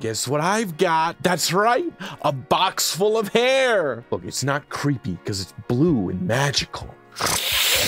guess what I've got? That's right, a box full of hair. Look, it's not creepy because it's blue and magical.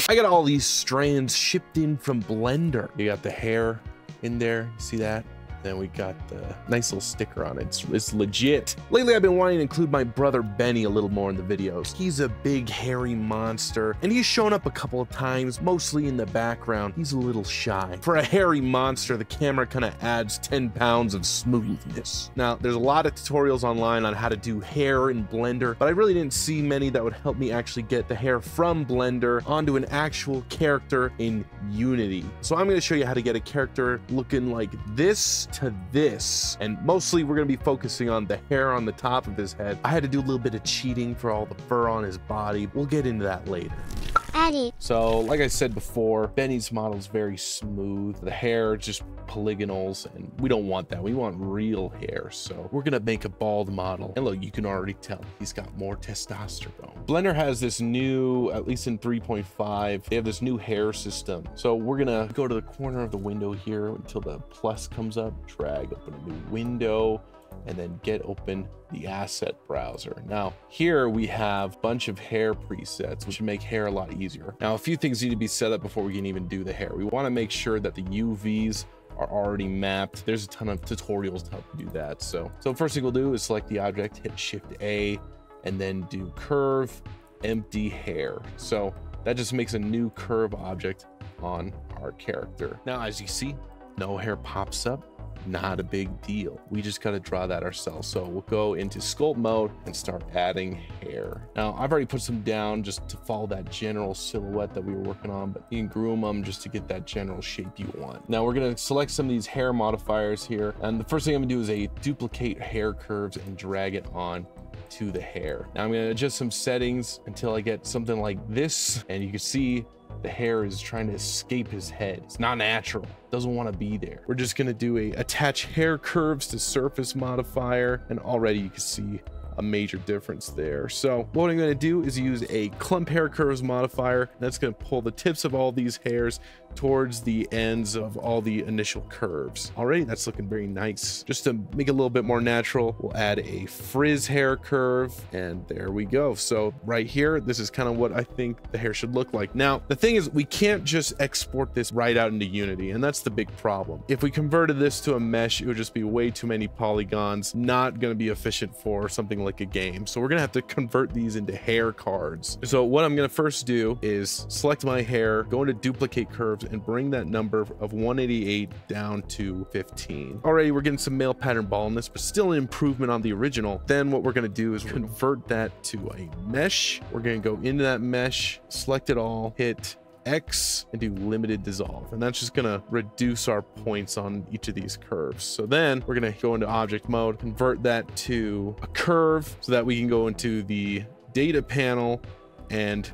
I got all these strands shipped in from Blender. You got the hair in there, you see that? Then we got the nice little sticker on it. It's legit. Lately, I've been wanting to include my brother Benny a little more in the videos. He's a big hairy monster, and he's shown up a couple of times, mostly in the background. He's a little shy. For a hairy monster, the camera kind of adds 10 pounds of smoothness. Now, there's a lot of tutorials online on how to do hair in Blender, but I really didn't see many that would help me actually get the hair from Blender onto an actual character in Unity. So I'm gonna show you how to get a character looking like this to this, and mostly we're gonna be focusing on the hair on the top of his head. I had to do a little bit of cheating for all the fur on his body. We'll get into that later. So, like I said before, Benny's model is very smooth. The hair just polygonals, and we don't want that. We want real hair, so we're gonna make a bald model. And look, you can already tell he's got more testosterone. Blender has this new, at least in 3.5, they have this new hair system. So we're gonna go to the corner of the window here until the plus comes up, drag open a new window, and then get open the asset browser. Now, here we have a bunch of hair presets, which make hair a lot easier. Now, a few things need to be set up before we can even do the hair. We want to make sure that the UVs are already mapped. There's a ton of tutorials to help you do that. So first thing we'll do is select the object, hit Shift-A, and then do curve empty hair. So that just makes a new curve object on our character. Now, as you see, no hair pops up. Not a big deal. We just got to draw that ourselves. So we'll go into sculpt mode and start adding hair. Now, I've already put some down just to follow that general silhouette that we were working on, but you can groom them just to get that general shape you want. Now we're going to select some of these hair modifiers here. And the first thing I'm going to do is duplicate hair curves and drag it on to the hair. Now I'm going to adjust some settings until I get something like this. And you can see the hair is trying to escape his head. It's not natural. Doesn't want to be there. We're just going to do a attach hair curves to surface modifier, and already you can see a major difference there. So what I'm going to do is use a clump hair curves modifier, and that's going to pull the tips of all these hairs towards the ends of all the initial curves. Already that's looking very nice. Just to make it a little bit more natural, we'll add a frizz hair curve, and there we go. So right here, this is kind of what I think the hair should look like. Now, the thing is, we can't just export this right out into Unity, and that's the big problem. If we converted this to a mesh, it would just be way too many polygons, not going to be efficient for something like a game. So we're going to have to convert these into hair cards. So what I'm going to first do is select my hair, go into duplicate curve, and bring that number of 188 down to 15. Already we're getting some male pattern baldness, but still an improvement on the original. Then what we're going to do is convert that to a mesh. We're going to go into that mesh, select it all, hit X, and do limited dissolve, and that's just going to reduce our points on each of these curves. So then we're going to go into object mode, convert that to a curve so that we can go into the data panel and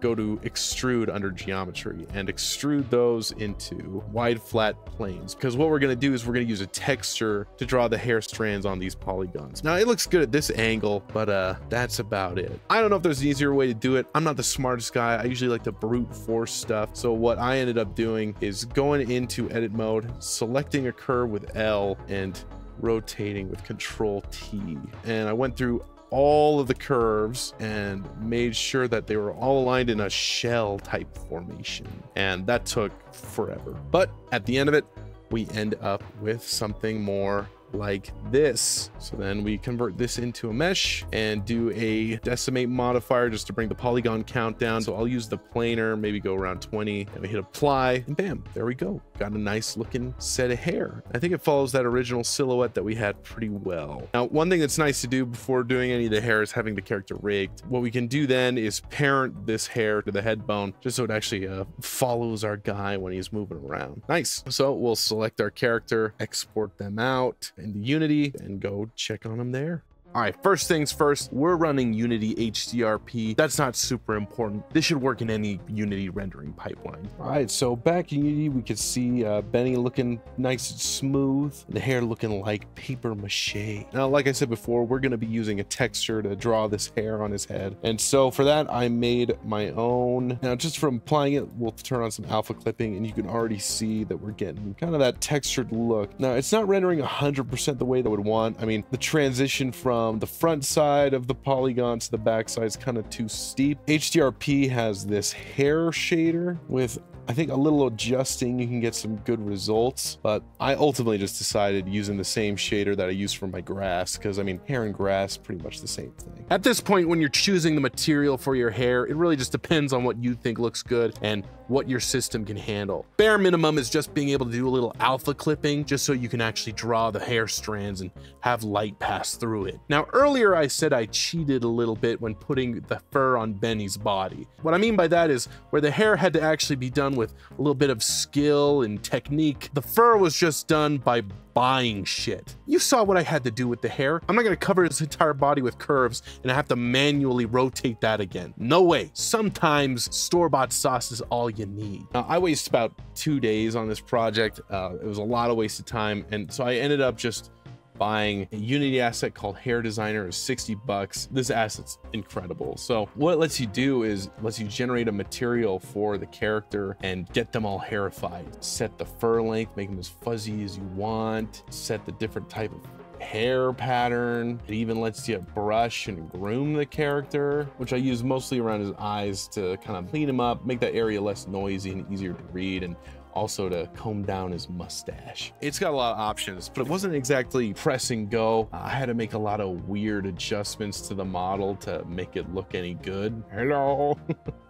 go to extrude under geometry and extrude those into wide flat planes, because what we're going to do is we're going to use a texture to draw the hair strands on these polygons. Now it looks good at this angle, but that's about it. I don't know if there's an easier way to do it. I'm not the smartest guy. I usually like to brute force stuff. So what I ended up doing is going into edit mode, selecting a curve with L and rotating with Control T. And I went through all of the curves and made sure that they were all aligned in a shell type formation, and that took forever, but at the end of it we end up with something more like this. So then we convert this into a mesh and do a decimate modifier just to bring the polygon count down. So I'll use the planer, maybe go around 20, and we hit apply, and bam, there we go. Got a nice looking set of hair. I think it follows that original silhouette that we had pretty well. Now, one thing that's nice to do before doing any of the hair is having the character rigged. What we can do then is parent this hair to the head bone, just so it actually follows our guy when he's moving around. Nice. So we'll select our character, export them out into Unity, and go check on them there. All right, first things first, we're running Unity HDRP. That's not super important. This should work in any Unity rendering pipeline. All right, so back in Unity, we could see Benny looking nice and smooth, the hair looking like paper mache. Now, like I said before, we're gonna be using a texture to draw this hair on his head. And so for that, I made my own. Now, just from applying it, we'll turn on some alpha clipping and you can already see that we're getting kind of that textured look. Now, it's not rendering 100% the way that I would want. I mean, the transition from the front side of the polygon to the back side is kind of too steep. HDRP has this hair shader with, I think, a little adjusting, you can get some good results, but I ultimately just decided using the same shader that I used for my grass, because I mean, hair and grass, pretty much the same thing. At this point, when you're choosing the material for your hair, it really just depends on what you think looks good and what your system can handle. Bare minimum is just being able to do a little alpha clipping, just so you can actually draw the hair strands and have light pass through it. Now, earlier I said I cheated a little bit when putting the fur on Benny's body. What I mean by that is where the hair had to actually be done with a little bit of skill and technique, the fur was just done by buying shit. You saw what I had to do with the hair. I'm not gonna cover his entire body with curves and I have to manually rotate that again. No way. Sometimes store-bought sauce is all you need. I wasted about 2 days on this project. It was a lot of wasted time, and so I ended up just buying a Unity asset called Hair Designer is $60. This asset's incredible. So what it lets you do is lets you generate a material for the character and get them all hairified. Set the fur length, make them as fuzzy as you want, set the different type of hair pattern. It even lets you brush and groom the character, which I use mostly around his eyes to kind of clean him up, make that area less noisy and easier to read, and also to comb down his mustache. It's got a lot of options, but it wasn't exactly press and go. I had to make a lot of weird adjustments to the model to make it look any good. Hello.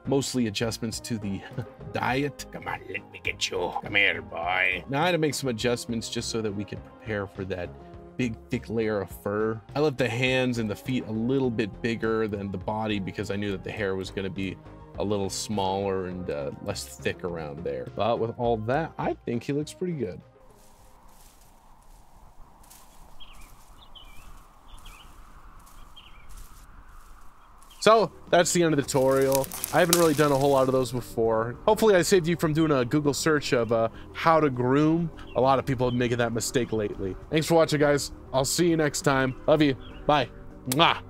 Mostly adjustments to the diet. Come on, let me get you. Come here, boy. Now I had to make some adjustments just so that we could prepare for that big thick layer of fur. I left the hands and the feet a little bit bigger than the body because I knew that the hair was going to be a little smaller and less thick around there. But with all that, I think he looks pretty good. So that's the end of the tutorial. I haven't really done a whole lot of those before. Hopefully I saved you from doing a Google search of how to groom. A lot of people have been making that mistake lately. Thanks for watching, guys. I'll see you next time. Love you. Bye. Mwah.